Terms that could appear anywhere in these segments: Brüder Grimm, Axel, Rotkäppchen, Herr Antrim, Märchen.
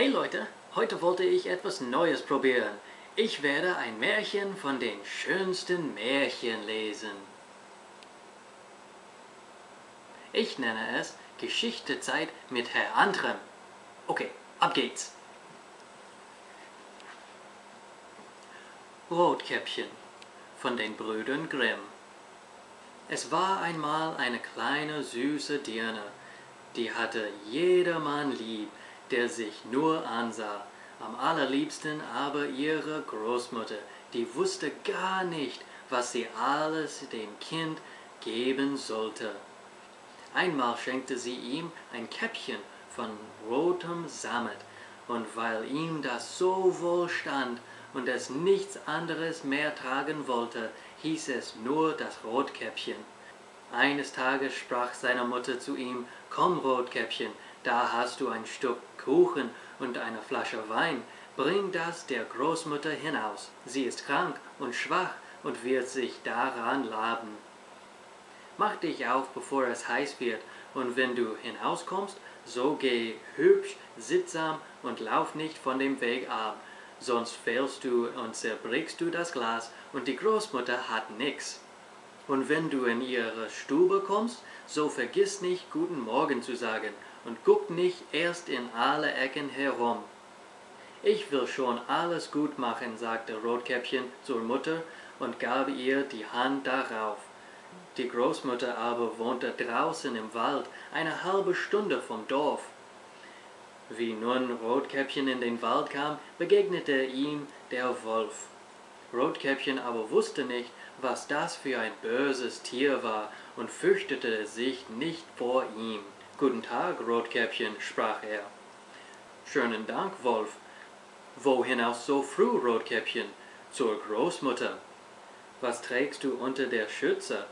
Hey Leute, heute wollte ich etwas Neues probieren. Ich werde ein Märchen von den schönsten Märchen lesen. Ich nenne es Geschichtezeit mit Herr Antrim. Okay, ab geht's. Rotkäppchen von den Brüdern Grimm. Es war einmal eine kleine süße Dirne, die hatte jedermann lieb, der sich nur ansah. Am allerliebsten aber ihre Großmutter, die wusste gar nicht, was sie alles dem Kind geben sollte. Einmal schenkte sie ihm ein Käppchen von rotem Sammet, und weil ihm das so wohl stand und es nichts anderes mehr tragen wollte, hieß es nur das Rotkäppchen. Eines Tages sprach seine Mutter zu ihm: »Komm, Rotkäppchen, da hast du ein Stück Kuchen und eine Flasche Wein. Bring das der Großmutter hinaus. Sie ist krank und schwach und wird sich daran laben. Mach dich auf, bevor es heiß wird, und wenn du hinauskommst, so geh hübsch, sittsam und lauf nicht von dem Weg ab, sonst fällst du und zerbrichst du das Glas, und die Großmutter hat nix. Und wenn du in ihre Stube kommst, so vergiss nicht, guten Morgen zu sagen, und guck nicht erst in alle Ecken herum.« »Ich will schon alles gut machen«, sagte Rotkäppchen zur Mutter und gab ihr die Hand darauf. Die Großmutter aber wohnte draußen im Wald, eine halbe Stunde vom Dorf. Wie nun Rotkäppchen in den Wald kam, begegnete ihm der Wolf. Rotkäppchen aber wusste nicht, was das für ein böses Tier war, und fürchtete sich nicht vor ihm. »Guten Tag, Rotkäppchen«, sprach er. »Schönen Dank, Wolf. Wohin auch so früh, Rotkäppchen?« »Zur Großmutter.« »Was trägst du unter der Schürze?«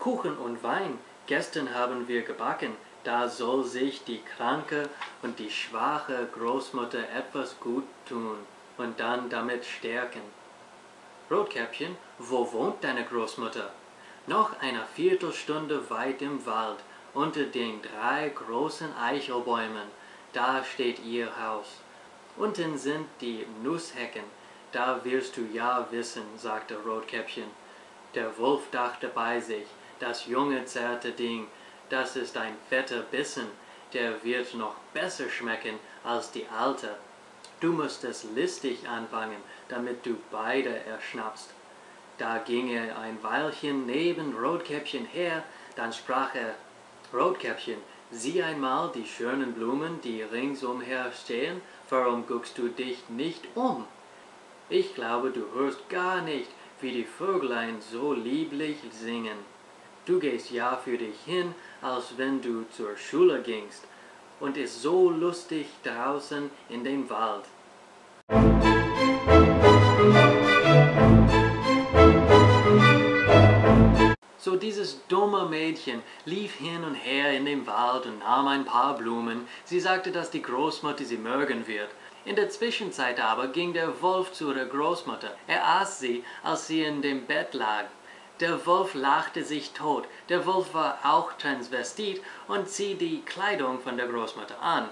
»Kuchen und Wein. Gestern haben wir gebacken. Da soll sich die kranke und die schwache Großmutter etwas gut tun und dann damit stärken.« »Rotkäppchen, wo wohnt deine Großmutter?« »Noch eine Viertelstunde weit im Wald, unter den drei großen Eichelbäumen. Da steht ihr Haus. Unten sind die Nusshecken. Da wirst du ja wissen«, sagte Rotkäppchen. Der Wolf dachte bei sich: »Das junge, zarte Ding, das ist ein fetter Bissen, der wird noch besser schmecken als die alte. Du musst es listig anfangen, damit du beide erschnappst.« Da ging er ein Weilchen neben Rotkäppchen her, dann sprach er: »Rotkäppchen, sieh einmal die schönen Blumen, die ringsumher stehen. Warum guckst du dich nicht um? Ich glaube, du hörst gar nicht, wie die Vöglein so lieblich singen. Du gehst ja für dich hin, als wenn du zur Schule gingst, und ist so lustig draußen in dem Wald.« So dieses dumme Mädchen lief hin und her in dem Wald und nahm ein paar Blumen. Sie sagte, dass die Großmutter sie mögen wird. In der Zwischenzeit aber ging der Wolf zu der Großmutter. Er aß sie, als sie in dem Bett lag. Der Wolf lachte sich tot. Der Wolf war auch Transvestit und zieh die Kleidung von der Großmutter an.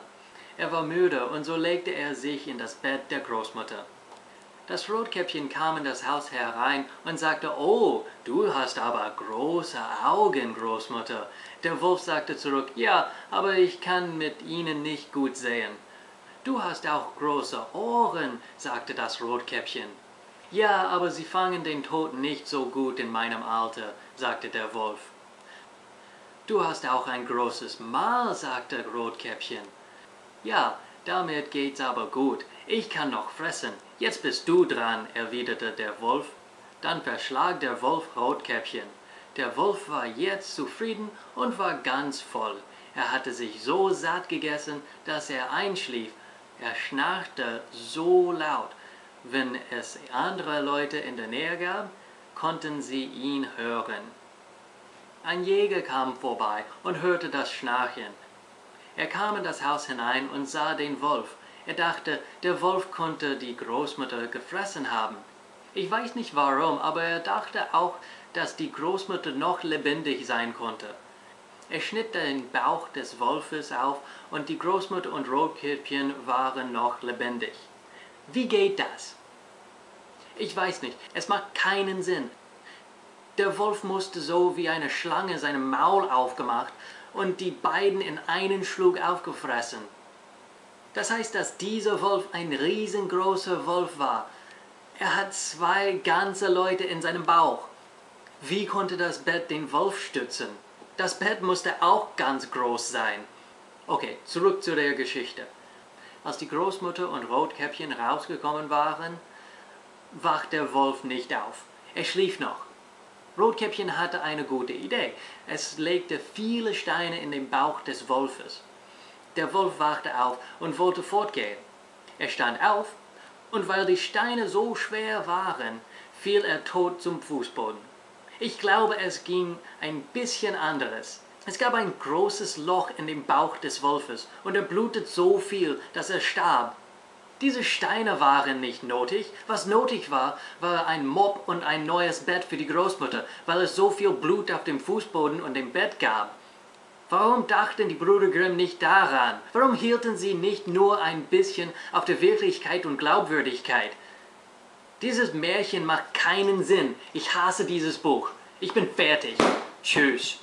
Er war müde, und so legte er sich in das Bett der Großmutter. Das Rotkäppchen kam in das Haus herein und sagte: »Oh, du hast aber große Augen, Großmutter.« Der Wolf sagte zurück: »Ja, aber ich kann mit ihnen nicht gut sehen.« »Du hast auch große Ohren«, sagte das Rotkäppchen. »Ja, aber sie fangen den Tod nicht so gut in meinem Alter«, sagte der Wolf. »Du hast auch ein großes Maul«, sagte Rotkäppchen. »Ja, damit geht's aber gut. Ich kann noch fressen. Jetzt bist du dran«, erwiderte der Wolf. Dann verschlang der Wolf Rotkäppchen. Der Wolf war jetzt zufrieden und war ganz voll. Er hatte sich so satt gegessen, dass er einschlief. Er schnarchte so laut. Wenn es andere Leute in der Nähe gab, konnten sie ihn hören. Ein Jäger kam vorbei und hörte das Schnarchen. Er kam in das Haus hinein und sah den Wolf. Er dachte, der Wolf konnte die Großmutter gefressen haben. Ich weiß nicht warum, aber er dachte auch, dass die Großmutter noch lebendig sein konnte. Er schnitt den Bauch des Wolfes auf, und die Großmutter und Rotkäppchen waren noch lebendig. Wie geht das? Ich weiß nicht, es macht keinen Sinn. Der Wolf musste so wie eine Schlange seinen Maul aufgemacht und die beiden in einen Schluck aufgefressen. Das heißt, dass dieser Wolf ein riesengroßer Wolf war. Er hat zwei ganze Leute in seinem Bauch. Wie konnte das Bett den Wolf stützen? Das Bett musste auch ganz groß sein. Okay, zurück zu der Geschichte. Als die Großmutter und Rotkäppchen rausgekommen waren, wachte der Wolf nicht auf. Er schlief noch. Rotkäppchen hatte eine gute Idee. Es legte viele Steine in den Bauch des Wolfes. Der Wolf wachte auf und wollte fortgehen. Er stand auf, und weil die Steine so schwer waren, fiel er tot zum Fußboden. Ich glaube, es ging ein bisschen anderes. Es gab ein großes Loch in dem Bauch des Wolfes, und er blutete so viel, dass er starb. Diese Steine waren nicht nötig. Was nötig war, war ein Mopp und ein neues Bett für die Großmutter, weil es so viel Blut auf dem Fußboden und dem Bett gab. Warum dachten die Brüder Grimm nicht daran? Warum hielten sie nicht nur ein bisschen auf der Wirklichkeit und Glaubwürdigkeit? Dieses Märchen macht keinen Sinn. Ich hasse dieses Buch. Ich bin fertig. Tschüss.